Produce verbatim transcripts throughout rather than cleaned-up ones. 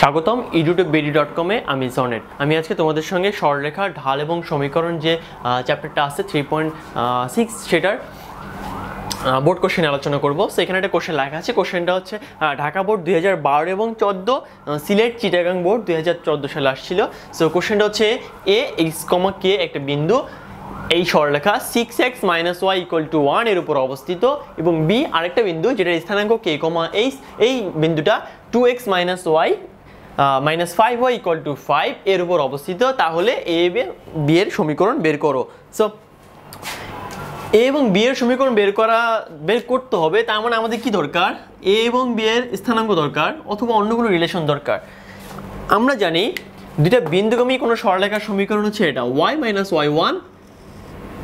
স্বাগতম edutubebd dot com এ আমি জনেট আমি আজকে তোমাদের সঙ্গে সরলরেখা ঢাল এবং সমীকরণ যে চ্যাপ্টারটা আছে three point six সেটার বোর্ড কোশ্চেন আলোচনা করব। সো এখানে একটা কোশ্চেন লেখা আছে, কোশ্চেনটা হচ্ছে ঢাকা বোর্ড দুই হাজার বারো এবং চোদ্দ, সিলেট চিটাগাং বোর্ড দুই হাজার চোদ্দ সালে আসছিল। সো কোশ্চেনটা হচ্ছে a x,k একটা বিন্দু, এই সরলরেখা six x - y = one এর উপর অবস্থিত, এবং b আরেকটা বিন্দু যেটা স্থানাঙ্ক k, h, এই বিন্দুটা two x - y minus five y equal to five এর উপর অবস্থিত। তাহলে a এবং b এর সমীকরণ বের করো। সো a এবং b এর সমীকরণ বের করা বের করতে হবে, তার মানে আমাদের কি দরকার? a এবং b এর স্থানাঙ্ক দরকার অথবা অন্য কোনো রিলেশন দরকার। আমরা জানি দুইটা বিন্দুগামী কোনো সরলরেখার সমীকরণ হচ্ছে এটা y minus y one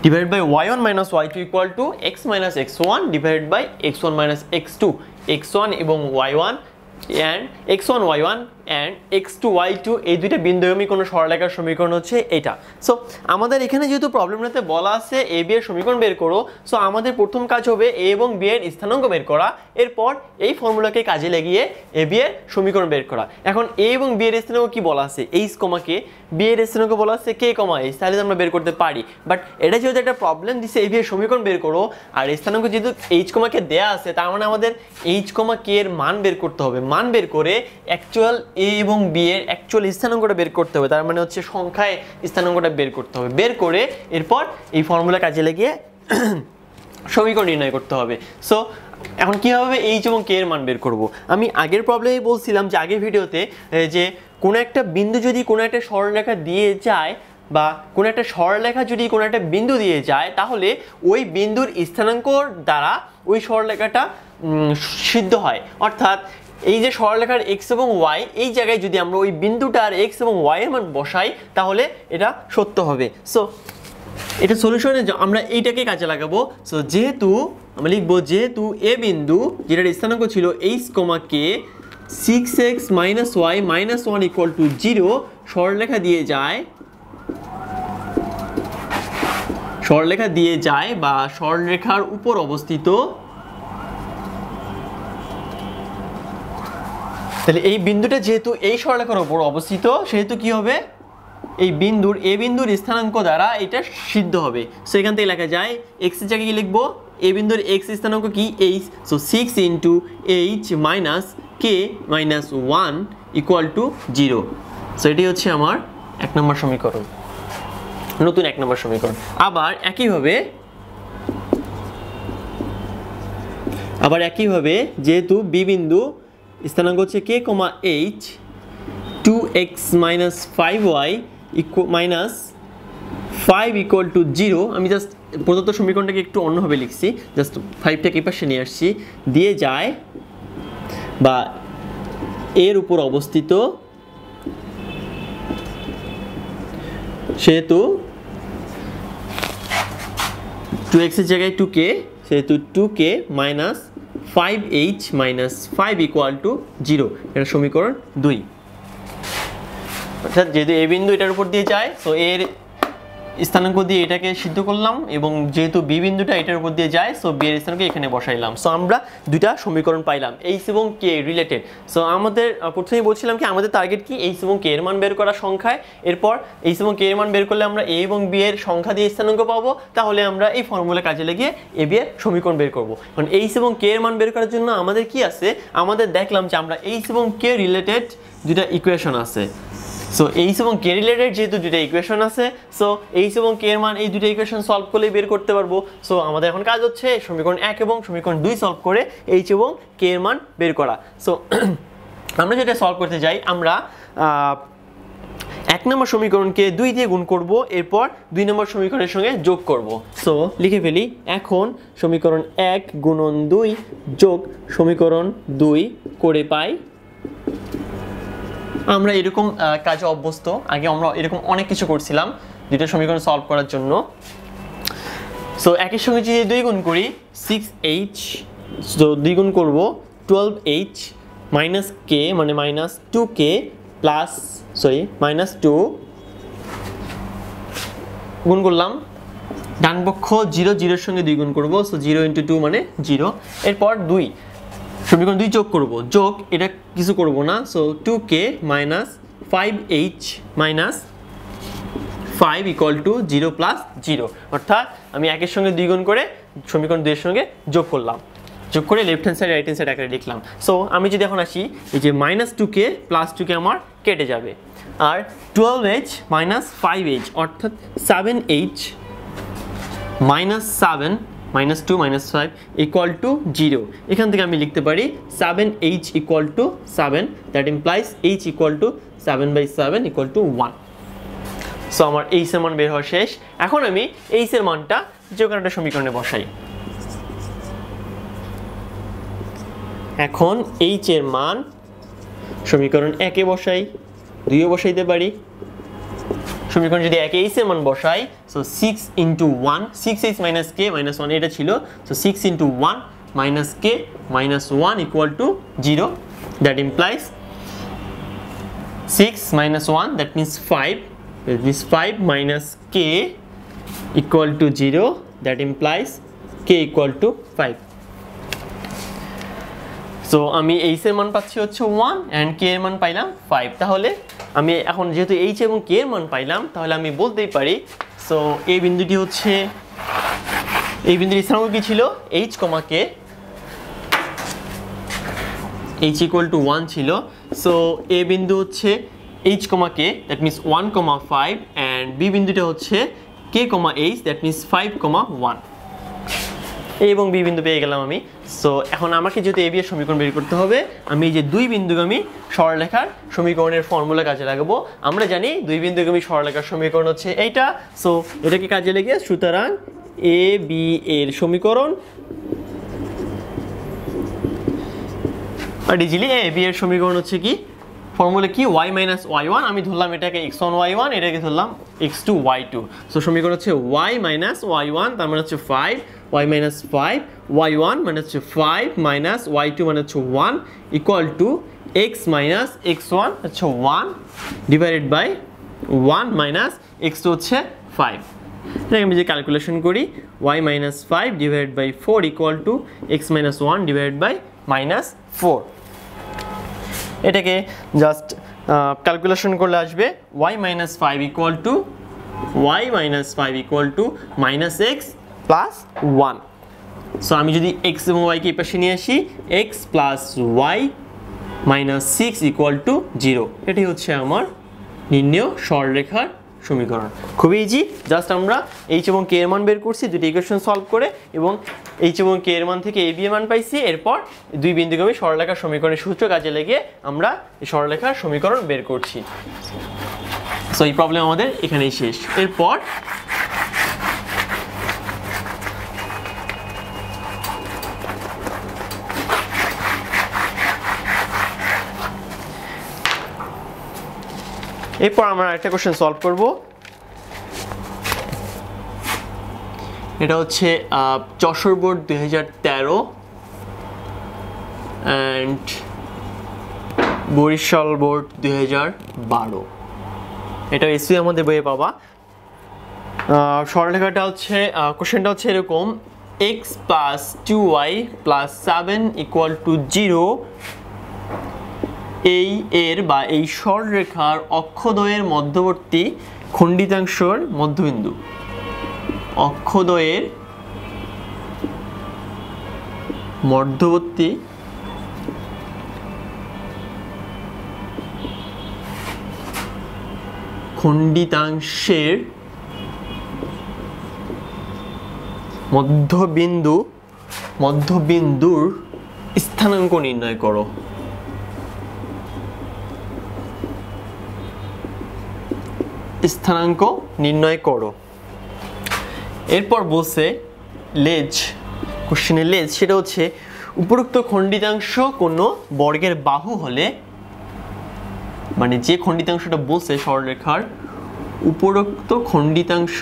divided by y one minus y two equal to x minus x one divided by x one minus x two, x one এবং y one and x one y one and x two y two এই দুইটা বিন্দুগামী কোনো সরলরেখার সমীকরণ হচ্ছে এটা। So আমাদের এখানে যেহেতু প্রবলেমটাতে বলা আছে a b এর সমীকরণ বের করো, সো আমাদের প্রথম কাজ হবে a এবং b এর স্থানাঙ্ক বের করা, এরপর এই ফর্মুলাকে কাজে লাগিয়ে a b এর সমীকরণ বের করা। এখন a এবং b এর স্থানাঙ্ক কি বলা আছে? h, k। b এর স্থানাঙ্ক বলা আছে k, h, তাহলে আমরা বের করতে পারি। বাট এটা যেহেতু একটা প্রবলেম দিছে a b এর সমীকরণ বের করো, আর স্থানাঙ্ক যেহেতু h, k দেয়া আছে, তার মানে আমাদের h, k এর মান বের করতে হবে। মান বের করে অ্যাকচুয়াল a এবং b এর অ্যাকচুয়াল স্থানাঙ্কটা বের করতে হবে, তার মানে হচ্ছে সংখ্যায় স্থানাঙ্কটা বের করতে হবে। বের করে এরপর এই ফর্মুলা কাজে লাগিয়ে সমীকরণ নির্ণয় করতে হবে। সো এখন কীভাবে h এবং k এর মান বের করব? আমি আগের প্রবলেমে বলছিলাম যে আগের ভিডিওতে যে কোনো একটা বিন্দু যদি কোনো একটা সরলরেখা দিয়ে যায় বা কোনো একটা সরলরেখা যদি কোনো একটা বিন্দু দিয়ে যায়, তাহলে ওই বিন্দুর স্থানাঙ্কর দ্বারা ওই সরলরেখাটা সিদ্ধ হয়। অর্থাৎ এই যে সরলরেখার x এবং y, এই জায়গায় যদি আমরা ওই বিন্দুটার x এবং y এর মান বসাই, তাহলে এটা সত্য হবে। সো এটা সলিউশনে আমরা এইটাকে কাজে লাগাবো। সো যেহেতু আমরা লিখব, যেহেতু a বিন্দু যেটার স্থানাঙ্ক ছিল h, k, six x minus y minus one equal to zero সরলরেখা দিয়ে যায় সরলরেখা দিয়ে যায় বা সরলরেখার উপর অবস্থিত, তাহলে এই বিন্দুটা যেহেতু এই সরলরেখার উপর অবস্থিত, সেহেতু কি হবে? এই বিন্দুর a বিন্দুর স্থানাঙ্ক দ্বারা এটা সিদ্ধ হবে। সো এখান থেকে লেখা যায় x এর জায়গায় কি লিখবো? a বিন্দুর x স্থানাঙ্ক কি? h। So six into h minus k minus one equal to zero. So এটি হচ্ছে আমার এক নম্বর সমীকরণ, নতুন এক নম্বর সমীকরণ। আবার একইভাবে আবার একইভাবে যেহেতু b বিন্দু স্থানাঙ্ক হচ্ছে k, h, two x minus five y minus five equal to zero, আমি জাস্ট প্রদত্ত সমীকরণটাকে একটু অন্যভাবে লিখছি, জাস্ট ফাইভটাকে এই পাশে নিয়ে আসছি, দিয়ে যায় বা এর উপর অবস্থিত, সেহেতু two x এর জায়গায় two k, সেহেতু two k minus five h minus five equal to zero, এটা সমীকরণ দুই। অর্থাৎ যেহেতু a বিন্দু এটার উপর দিয়ে যায়, সো এর স্থানাঙ্ক দিয়ে এটাকে সিদ্ধ করলাম, এবং যেহেতু b বিন্দুটা এটার উপর দিয়ে যায়, সো b এর স্থানাঙ্ক এখানে বসাইলাম। সো আমরা দুইটা সমীকরণ পাইলাম h এবং k রিলেটেড। সো আমাদের প্রথমেই বলছিলাম কি আমাদের টার্গেট কি? h এবং k এর মান বের করা সংখ্যায়। এরপর h এবং k এর মান বের করলে আমরা a এবং b এর সংখ্যা দিয়ে স্থানাঙ্ক পাবো, তাহলে আমরা এই ফর্মুলা কাজে লাগিয়ে a b এর সমীকরণ বের করবো। কারণ h এবং k এর মান বের করার জন্য আমাদের কি আছে? আমাদের দেখলাম যে আমরা h এবং k রিলেটেড দুইটা ইকুয়েশন আছে। সো h এবং k রিলেটেড যেহেতু দুটো ইকুয়েশন আছে, সো h এবং k এর মান এই দুটো ইকুয়েশন সলভ করলেই বের করতে পারবো। সো আমাদের এখন কাজ হচ্ছে সমীকরণ এক এবং সমীকরণ দুই সলভ করে h এবং k এর মান বের করা। সো আমরা যেটা সলভ করতে যাই, আমরা এক নম্বর সমীকরণকে দুই দিয়ে গুণ করব, এরপর দুই নম্বর সমীকরণের সঙ্গে যোগ করব। সো লিখে ফেলি, এখন সমীকরণ এক গুণন দুই যোগ সমীকরণ দুই করে পাই। আমরা এরকম কাজে অভ্যস্ত, আগে আমরা এরকম অনেক কিছু করছিলাম দুইটা সমীকরণ সলভ করার জন্য। সো একের সঙ্গে যদি দুই গুণ করি সিক্স এইচ, তো দুই গুণ করবো টুয়েলভ এইচ মাইনাস কে মানে minus two K plus sorry minus two, গুণ করলাম ডানপক্ষ জিরো জিরোর সঙ্গে দুই গুণ করবো, সো জিরো ইন্টু টু মানে জিরো। এরপর দুই সমীকরণ দুই যোগ করব যোগ এটা কিছু করব না so two K - five H - five = zero + zero অর্থাৎ আমি একের সঙ্গে দুই গুণ করে সমীকরণ দুই এর সঙ্গে যোগ করলাম যোগ করে left hand side right hand side আকারে লিখলাম সো আমি যদি এখন আসি এই যে -টু কে + টু কে আমার কেটে যাবে আর টুয়েলভ এইচ - ফাইভ এইচ অর্থাৎ seven h - seven minus two minus five equal to zero এখান থেকে আমি লিখতে পারি seven h equal to seven that implies h equal to seven by seven equal to one so আমার h এর মান বের হওয়া শেষ এখন আমি h এর মানটা যে কোনো একটা সমীকরণে বসাই এখন h এর মান সমীকরণ এক এ বসাই দুই এ বসাইতে পারি সমীকরণ যদি এক h এর মান বসাই so six into one six h minus k minus one এটা ছিল so six into one minus k minus one equal to zero that implies six minus one that means five that means five minus k equal to zero that implies k equal to five so আমি h এর মান পাচ্ছি হচ্ছে one and k এর মান পাইলাম five তাহলে আমি এখন যেহেতু h এবং k এর মান পাইলাম তাহলে আমি বলতেই পারি সো এই বিন্দুটি হচ্ছে এই বিন্দুর স্থানাঙ্ক কি ছিল h, k h equal to one ছিল সো a বিন্দু হচ্ছে h, k that means one, five and b বিন্দুটা হচ্ছে k, h that means five, one এবং b বিন্দু পেয়ে গেলাম আমি সো এখন আমাকে যেহেতু a b এর সমীকরণ বের করতে হবে আমি এই যে দুই বিন্দুগামী সরলরেখার সমীকরণের ফর্মুলা কাজে লাগাবো আমরা জানি দুই বিন্দুগামী সরলরেখার সমীকরণ হচ্ছে এইটা সো এটাকে কাজে লাগিয়ে সুতরাং a b এর সমীকরণ আর ইজিলি a b এর সমীকরণ হচ্ছে কি ফর্মুলা কি y - y one আমি ধরলাম এটাকে x one y one এটাকে ধরলাম x two y two so সমীকরণ হচ্ছে y - y one তার মানে হচ্ছে five y minus five y one minus five minus y two minus one equal to x minus x one that's one divided by one minus x two that's five now I'm going to calculation y minus five divided by four equal to x minus one divided by minus four it just uh, calculation y minus five equal to y minus five equal to minus x plus one so আমি যদি x এবং y কে পাশে নিয়ে আসি x plus y minus six equal to zero এটাই হচ্ছে আমার নির্ণেয় সরলরেখার সমীকরণ খুব ইজি জাস্ট আমরা h এবং k এর মান বের করছি দুটি ইকুয়েশন সলভ করে এবং h এবং k এর মান থেকে a b এর মান পাইছি এরপর দুই বিন্দুগামী সরলরেখার সমীকরণের সূত্র কাজে লাগিয়ে আমরা এই সরলরেখার সমীকরণ বের করছি সো এই প্রবলেম আমাদের এখানেই শেষ এরপর এরপর আমরা একটা কোশ্চেন সলভ করব এটা হচ্ছে যশোর বোর্ড দুই হাজার তেরো এন্ড বরিশাল বোর্ড দুই হাজার বারো এটা এসসি আমাদের বইয়ে পাবা সরলরেখাটা হচ্ছে কোশ্চেনটা হচ্ছে এরকম x plus two y plus seven equal to zero এই এর বা এই সরলরেখার অক্ষদ্বয়ের মধ্যবর্তী খণ্ডিতাংশের মধ্যবিন্দু অক্ষদ্বয়ের মধ্যবর্তী খণ্ডিতাংশের মধ্যবিন্দু মধ্যবিন্দুর স্থানাঙ্ক নির্ণয় করো স্থানাঙ্ক নির্ণয় করো এরপর বলছে লেজ কোশ্চেনে লেজ সেটা হচ্ছে উপরোক্ত খণ্ডিতাংশ কোন বর্গের বাহু হলে মানে যে খণ্ডিতাংশটা বলছে সরলরেখার উপরোক্ত খণ্ডিতাংশ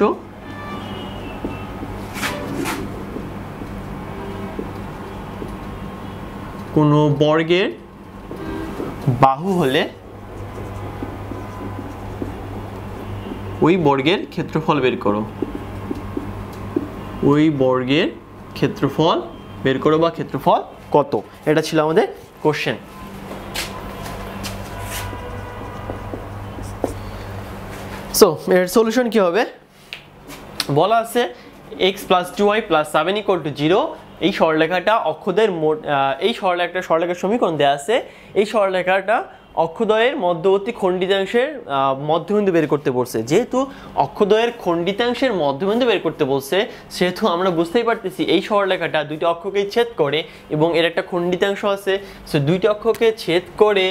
কোন বর্গের বাহু হলে ওই বর্গের ক্ষেত্রফল বের করো ওই বর্গের ক্ষেত্রফল বের করো বা ক্ষেত্রফল কত এটা ছিল আমাদের কোশ্চেন সো এর সলিউশন কি হবে বলা আছে x plus two y plus seven equal to zero এই সরলরেখাটা অক্ষদের এই সরলরেখা একটা সরলরেখার সমীকরণ দেয়া আছে এই সরলরেখাটা অক্ষদ্বয়ের মধ্যবর্তী খণ্ডিতাংশের মধ্যবিন্দু বের করতে বলছে যেহেতু অক্ষদ্বয়ের খণ্ডিতাংশের মধ্যবিন্দু বের করতে বলছে সেহেতু আমরা বুঝতেই পারতেছি এই সরলরেখাটা দুইটি অক্ষকে ছেদ করে এবং এর একটা খণ্ডিতাংশ আছে সো দুইটি অক্ষকে ছেদ করে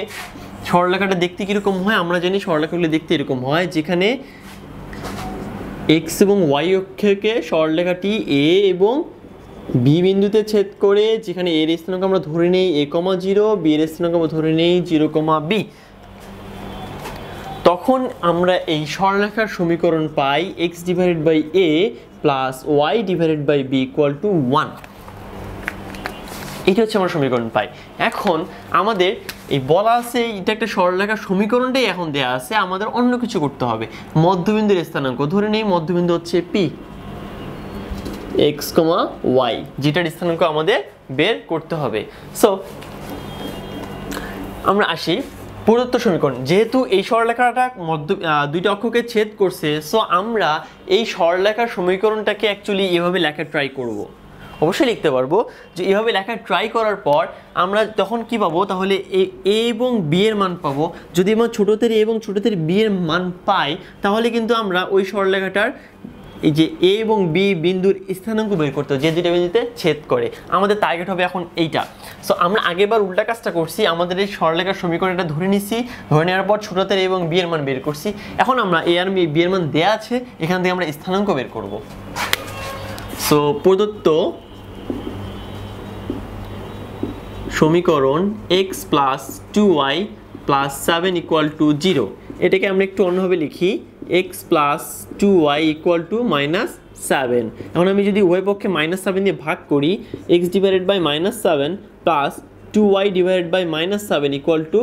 সরলরেখাটা দেখতে কি রকম হয় আমরা জানি সরলরেখাগুলো দেখতে এরকম হয় যেখানে x এবং y অক্ষকে সরলরেখাটি a এবং b বিন্দুতে ছেদ করে যেখানে a এর স্থানাঙ্ক আমরা ধরে নেই a,0 b এর স্থানাঙ্ক আমরা ধরে নেই zero,b তখন আমরা এই সরলরেখার সমীকরণ পাই x divided by a plus y divided by b equal to one এটা হচ্ছে আমরা সমীকরণ পাই এখন আমাদের এই বলা আছে এটা একটা সরলরেখার সমীকরণটাই এখন দেয়া আছে আমাদের অন্য কিছু করতে হবে মধ্যবিন্দুর স্থানাঙ্ক ধরে নেই মধ্যবিন্দু হচ্ছে p x, y যেটার স্থানাঙ্ক আমাদের বের করতে হবে সো আমরা আসি প্রদত্ত সমীকরণ যেহেতু এই সরলরেখাটা মধ্য দুইটা অক্ষকে ছেদ করছে সো আমরা এই সরলরেখার সমীকরণটাকে অ্যাকচুয়ালি এভাবে লেখা ট্রাই করব অবশ্যই লিখতে পারবো যে এইভাবে লেখা ট্রাই করার পর আমরা তখন কি পাবো তাহলে a এবং b এর মান পাবো যদি আমরা ছোটতে a এবং ছোটতে b এর মান পাই তাহলে কিন্তু আমরা ওই সরলরেখাটার এই যে a এবং b বিন্দুর স্থানাঙ্ক বের করতে যে দুটো বিন্দুতে ছেদ করে আমাদের টার্গেট হবে এখন এইটা সো আমরা আগেরবার উল্টা কাজটা করছি আমাদের এই সরলরেখার সমীকরণটা ধরে নিছি ধরে নেওয়ার পর ছোটতে a এবং b এর মান বের করছি এখন আমরা a আর b এর মান দেয়া আছে এখান থেকে আমরা স্থানাঙ্ক বের করব সো প্রদত্ত সমীকরণ x plus two y plus seven equal to zero এটাকে আমরা একটু অন্যভাবে লিখি x plus two y equal to minus seven এখন আমি যদি উভয় পক্ষে minus সেভেন দিয়ে ভাগ করি x divided by minus seven plus two y divided by minus seven equal to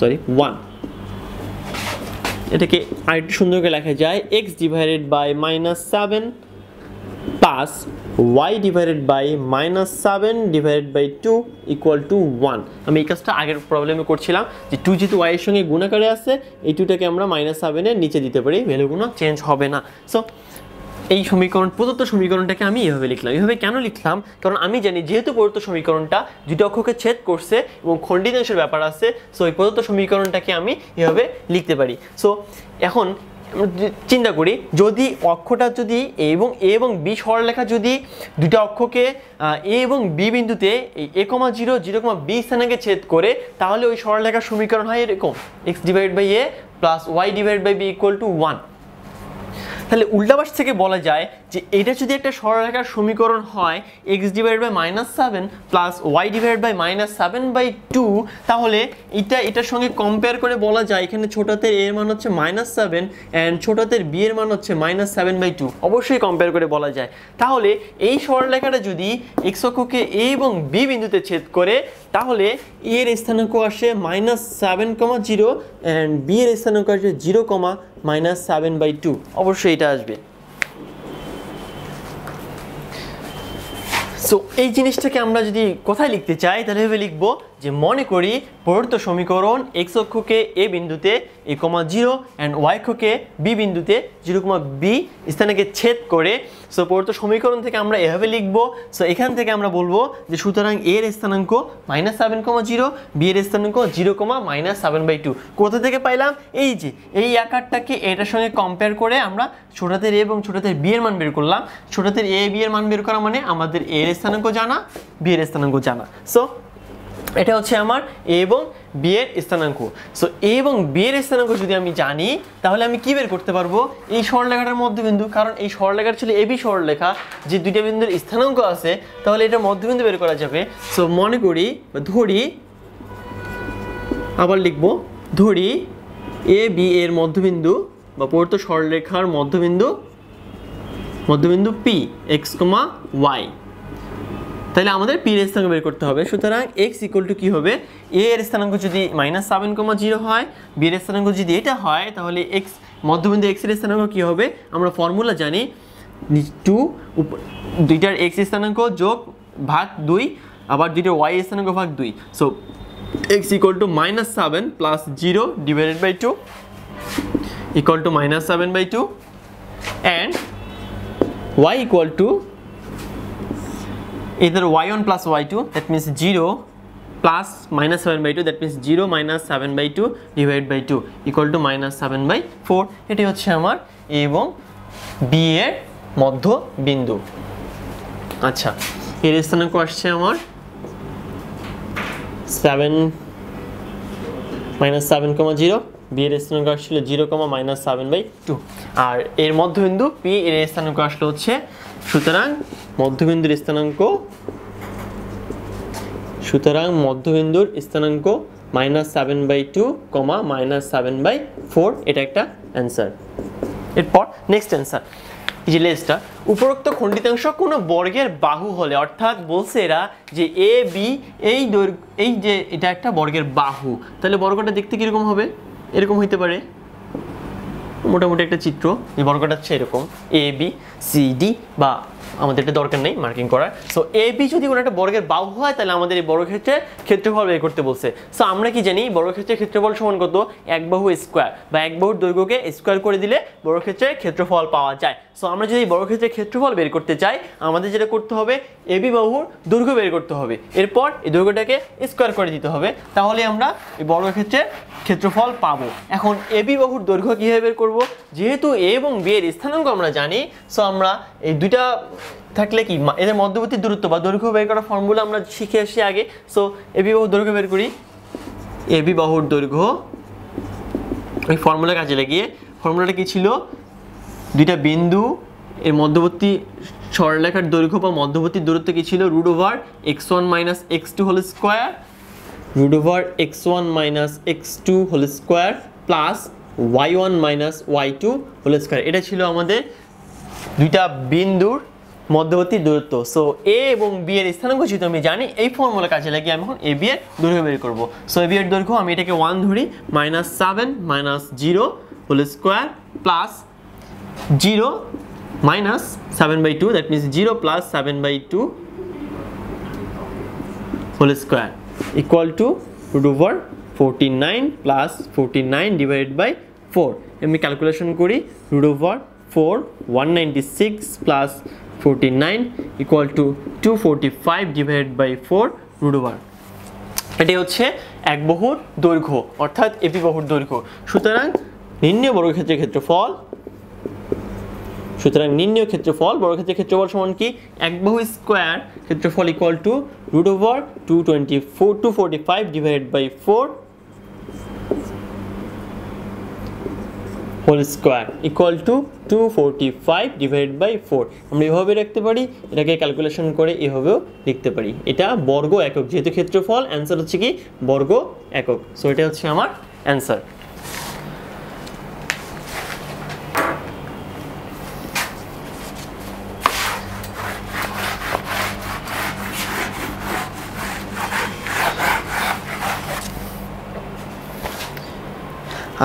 sorry one এটাকে আরেকটু সুন্দর করে লেখা যায় x divided by minus seven plus y divided by minus seven divided by two equal to one আমি এই কাজটা আগের প্রবলেমে করছিলাম যে টু যেহেতু y এর সঙ্গে গুণাকারে আছে এই টুটাকে আমরা minus seven এর নিচে দিতে পারি ভ্যালুগুলো চেঞ্জ হবে না সো এই সমীকরণ প্রদত্ত সমীকরণটাকে আমি এইভাবে লিখলাম এইভাবে কেন লিখলাম কারণ আমি জানি যেহেতু প্রদত্ত সমীকরণটা দুটো অক্ষকে ছেদ করছে এবং খণ্ডিতাংশের ব্যাপার আছে সো এই প্রদত্ত সমীকরণটাকে আমি এইভাবে লিখতে পারি সো এখন চিন্তা করি যদি অক্ষটা যদি a এবং a এবং b সরলরেখা যদি দুটো অক্ষকে a এবং b বিন্দুতে এই a,0 zero,b স্থানাঙ্কে ছেদ করে তাহলে ওই সরলরেখার সমীকরণ হয় এরকম x divided by a plus y divided by b equal to one তাহলে উল্টাপাশ থেকে বলা যায় যে এটা যদি একটা সরলরেখার সমীকরণ হয় x divided by minus seven plus y divided by minus seven by two তাহলে এটা এটার সঙ্গে কম্পেয়ার করে বলা যায় এখানে ছোট হাতের a এর মান হচ্ছে minus seven and ছোট হাতের b এর মান হচ্ছে minus seven by two অবশ্যই কম্পেয়ার করে বলা যায় তাহলে এই সরলরেখাটা যদি x অক্ষকে a এবং b বিন্দুতে ছেদ করে তাহলে a এর স্থানাঙ্ক আসে minus seven,zero and b এর স্থানাঙ্ক আসে zero, minus seven by two অবশ্যই এটা আসবে সো এই জিনিসটাকে আমরা যদি কোথায় লিখতে চাই তাহলে এভাবে লিখবো যে মনে করি প্রদত্ত সমীকরণ x অক্ষকে a বিন্দুতে a,0 and y অক্ষকে b বিন্দুতে zero,b স্থানাঙ্কে ছেদ করে সো প্রদত্ত সমীকরণ থেকে আমরা এভাবে লিখবো সো এখান থেকে আমরা বলবো যে সুতরাং a এর স্থানাঙ্ক minus seven,zero b এর স্থানাঙ্ক zero, minus seven by two কোথা থেকে পাইলাম এই যে এই আকারটাকে এটার সঙ্গে কম্পেয়ার করে আমরা ছোটদের a এবং ছোটদের b এর মান বের করলাম ছোটদের a b এর মান বের করা মানে আমাদের a এর স্থানাঙ্ক জানা b এর স্থানাঙ্ক জানা সো এটা হচ্ছে আমার a এবং b এর স্থানাঙ্ক সো a এবং b এর স্থানাঙ্ক যদি আমি জানি তাহলে আমি কি বের করতে পারবো এই সরলরেখাটার মধ্যবিন্দু কারণ এই সরলরেখাটা ছিল ab সরলরেখা যে দুইটা বিন্দুর স্থানাঙ্ক আছে তাহলে এটা মধ্যবিন্দু বের করা যাবে সো মনে করি ধরি আবার লিখবো ধরি ab এর মধ্যবিন্দু বা প্রদত্ত সরলরেখার মধ্যবিন্দু মধ্যবিন্দু p x, y তাহলে আমাদের p এর স্থানাঙ্ক বের করতে হবে সুতরাং x equal to কি হবে a এর স্থানাঙ্ক যদি minus seven,zero হয় b এর স্থানাঙ্ক যদি এটা হয় তাহলে x মধ্যবিন্দু x এর স্থানাঙ্ক কি হবে আমরা ফর্মুলা জানি two দুইটার x স্থানাঙ্ক যোগ ভাগ দুই আবার দুটো y এর স্থানাঙ্ক ভাগ দুই so x equal to minus seven plus zero divided by two equal to minus seven by two and y equal to either y one plus y two that means zero plus minus seven by two that means zero minus seven by two divided by two equal to minus seven by four এটি হচ্ছে আমার a এবং b এর মধ্য বিন্দু আচ্ছা এর স্থানাঙ্ক আসছে আমার seven minus seven comma zero b এর স্থানাঙ্ক আসছিল zero comma minus seven by two আর এর মধ্যবিন্দু p এর স্থানাঙ্ক আসলো হচ্ছে সুতরাং মধ্যবিন্দুর স্থানাঙ্ক সুতরাং মধ্যবিন্দুর স্থানাঙ্ক minus seven by two, minus seven by four এটা একটা आंसर এরপর নেক্সট आंसर এই যে লেসটা উপরোক্ত খণ্ডিতাংশ কোন বর্গের বাহু হলে অর্থাৎ বলছে এরা যে এ বি এই এই যে এটা একটা বর্গের বাহু তাহলে বর্গটা দেখতে কি রকম হবে এরকম হতে পারে মোটামুটি একটা চিত্র এই বর্গটা হচ্ছে এরকম এ বি সি ডি বা আমাদের এটা দরকার নেই মার্কিং করার সো এ বি যদি কোন একটা বর্গের বাহু হয় তাহলে আমাদের এই বর্গক্ষেত্রের ক্ষেত্রফল বের করতে বলছে সো আমরা কি জানি বর্গক্ষেত্রের ক্ষেত্রফল সমান কত এক বাহু স্কয়ার বা এক বাহুর দৈর্ঘ্যকে স্কয়ার করে দিলে বর্গক্ষেত্রের ক্ষেত্রফল পাওয়া যায় সো আমরা যদি বর্গক্ষেত্রের ক্ষেত্রফল বের করতে চাই আমাদের যেটা করতে হবে এ বি বাহুর দৈর্ঘ্য বের করতে হবে এরপর এই দৈর্ঘ্যটাকে স্কয়ার করে দিতে হবে তাহলে আমরা এই বর্গক্ষেত্রের ক্ষেত্রফল পাবো এখন এ বি বাহুর দৈর্ঘ্য কিভাবে বের করব যেহেতু এ এবং বি এর স্থানাঙ্ক আমরা জানি সো আমরা এই দুইটা থাকলে কি এদের মধ্যবর্তী দূরত্ব বা দৈর্ঘ্য বের করার ফর্মুলা আমরা শিখে আসি আগে সো এবি বাহুর দৈর্ঘ্য বের করি এবি বাহুর দৈর্ঘ্য এই ফর্মুলা কাজে লাগিয়ে ফর্মুলাটা কি ছিল দুইটা বিন্দু এর মধ্যবর্তী সরলরেখার দৈর্ঘ্য বা মধ্যবর্তী দূরত্ব কি ছিল root over x one - x two whole square root over x one - x two whole square plus y one - y two whole square এটা ছিল আমাদের দুইটা বিন্দুর মধ্যবর্তী দূরত্ব সো এ এবং বি এর স্থানাঙ্ক যেহেতু আমি জানি এই ফর্মুলা কাজে লাগিয়ে আমি এখন এ বি এর দৈর্ঘ্য বের করব সো এ বি এর দৈর্ঘ্য আমি এটাকে one ধরি minus seven - zero whole square plus zero - seven by two that means zero plus seven by two whole square equal to root over forty-nine plus forty-nine divided by four আমি calculation করি root over four one ninety-six plus forty-nine equal to two forty-five divided by four root over এটি হচ্ছে এক বাহুর দৈর্ঘ্য অর্থাৎ AB বাহুর দৈর্ঘ্য সুতরাং নির্ণয় বর্গক্ষেত্রের ক্ষেত্রফল সুতরাং নির্ণয় ক্ষেত্রফল বর্গক্ষেত্রের ক্ষেত্রফল সমান কি এক বাহু স্কয়ার ক্ষেত্রফল equal to root over two twenty-four two forty-five divided by four whole square equal to two forty-five divided by four আমরা এভাবে লিখতে পারি এটাকে ক্যালকুলেশন করে এভাবেও লিখতে পারি এটা বর্গ একক যেহেতু ক্ষেত্রফল आंसर হচ্ছে কি বর্গ একক সো এটা হচ্ছে আমার आंसर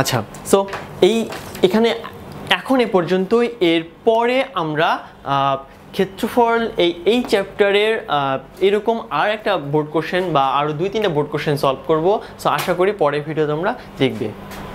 আচ্ছা সো এই এখানে এখন এ পর্যন্তই এর পরে আমরা ক্ষেত্রফল এই এই চ্যাপ্টারের এরকম আর একটা বোর্ড কোশ্চেন বা আরো দুই তিনটা বোর্ড কোশ্চেন সলভ করব সো আশা করি পরের ভিডিওতে আমরা দেখব